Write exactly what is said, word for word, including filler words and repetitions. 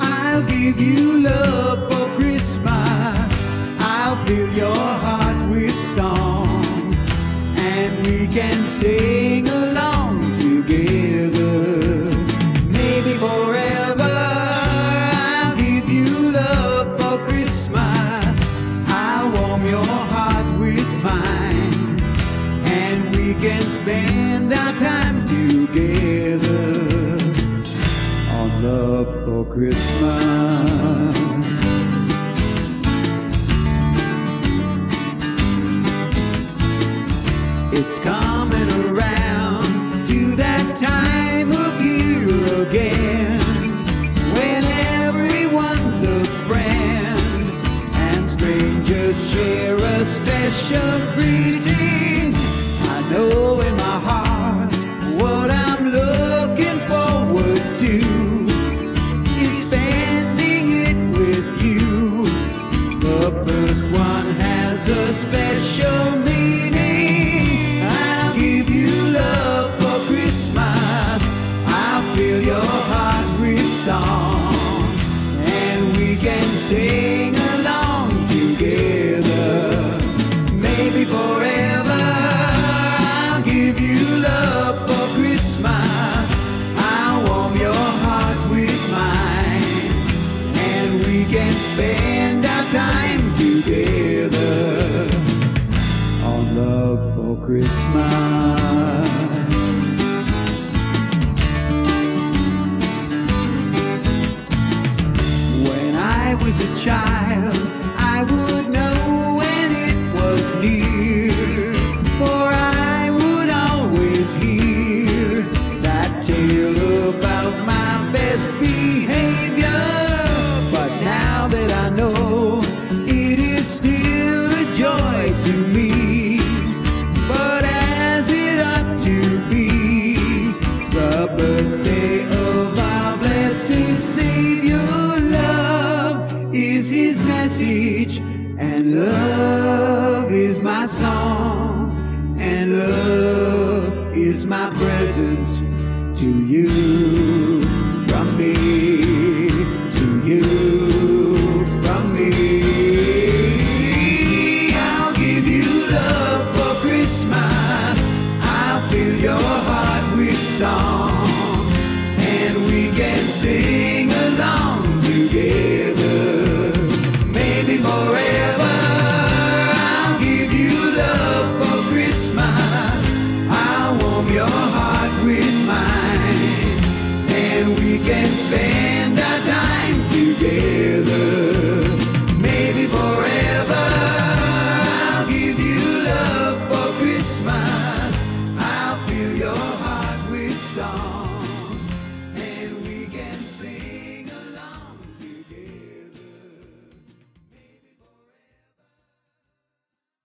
I'll give you love for Christmas. I'll fill your heart with song, and we can sing along together, maybe forever. I'll give you love for Christmas. I'll warm your heart with mine, and we can spend our time together on love for Christmas. It's coming around to that time of year again, when everyone's a friend and strangers share a special greeting. I know in my heart what I'm looking forward to, spending it with you. The first one has a special meaning. I'll give you love for Christmas. I'll fill your heart with song, and we can sing along together, maybe forever. I'll give you love for Christmas. I'll warm your heart with mine, and spend our time together on love for Christmas. When I was a child, I would know when it was near, for I would always hear that tale about my best behavior. That I know it is still a joy to me, but as it ought to be, the birthday of our blessed Savior. Love is his message, and love is my song, and love is my present to you, from me to you. Song, and we can sing along together, maybe forever. I'll give you love for Christmas. I'll warm your heart with mine, and we can spend our time